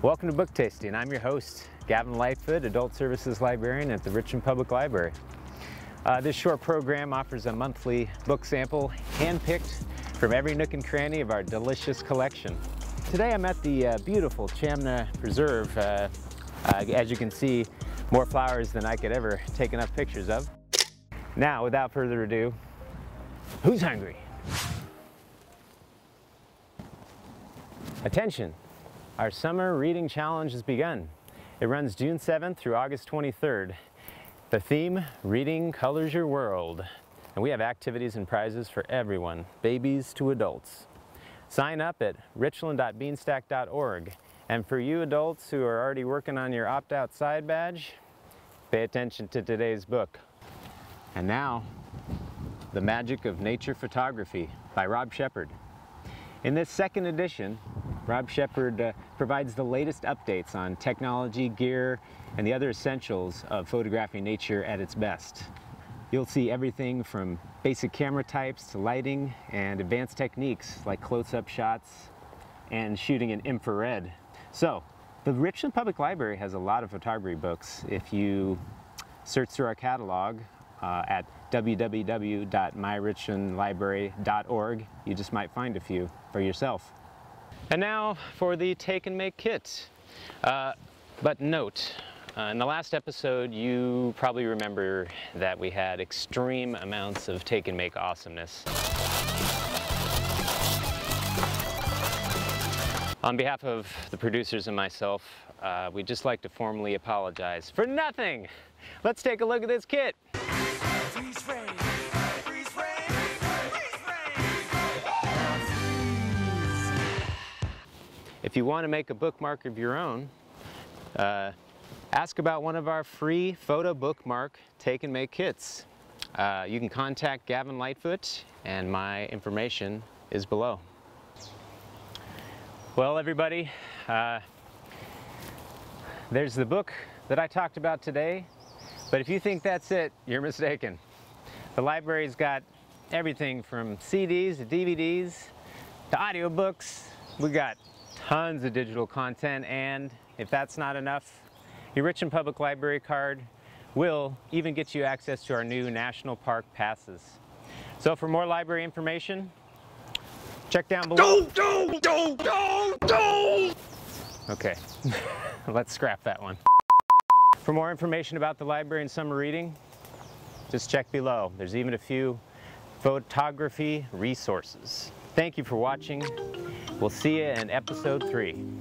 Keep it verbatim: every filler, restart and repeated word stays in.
Welcome to Book Tasting. I'm your host, Gavin Lightfoot, Adult Services Librarian at the Richland Public Library. Uh, this short program offers a monthly book sample, handpicked from every nook and cranny of our delicious collection. Today I'm at the uh, beautiful Chamna Preserve. Uh, uh, as you can see, more flowers than I could ever take enough pictures of. Now, without further ado, who's hungry? Attention! Our summer reading challenge has begun. It runs June seventh through August twenty-third. The theme, Reading Colors Your World. And we have activities and prizes for everyone, babies to adults. Sign up at richland dot beanstack dot org. And for you adults who are already working on your opt-out side badge, pay attention to today's book. And now, The Magic of Nature Photography by Rob Sheppard. In this second edition, Rob Sheppard uh, provides the latest updates on technology, gear, and the other essentials of photographing nature at its best. You'll see everything from basic camera types to lighting and advanced techniques like close-up shots and shooting in infrared. So, the Richland Public Library has a lot of photography books. If you search through our catalog uh, at w w w dot my richland library dot org, you just might find a few for yourself. And now for the take and make kit. Uh, but note, uh, in the last episode, you probably remember that we had extreme amounts of take and make awesomeness. On behalf of the producers and myself, uh, we'd just like to formally apologize for nothing. Let's take a look at this kit. Freeze frame. Freeze frame. If you want to make a bookmark of your own, uh, ask about one of our free photo bookmark take and make kits. Uh, you can contact Gavin Lightfoot, and my information is below. Well, everybody, uh, there's the book that I talked about today, but if you think that's it, you're mistaken. The library's got everything from C Ds to D V Ds to audiobooks. We got tons of digital content, and if that's not enough, your Richland Public Library card will even get you access to our new National Park Passes. So for more library information, check down below. Don't, don't, don't, don't. Okay, let's scrap that one. For more information about the library and summer reading, just check below. There's even a few photography resources. Thank you for watching. We'll see you in episode three.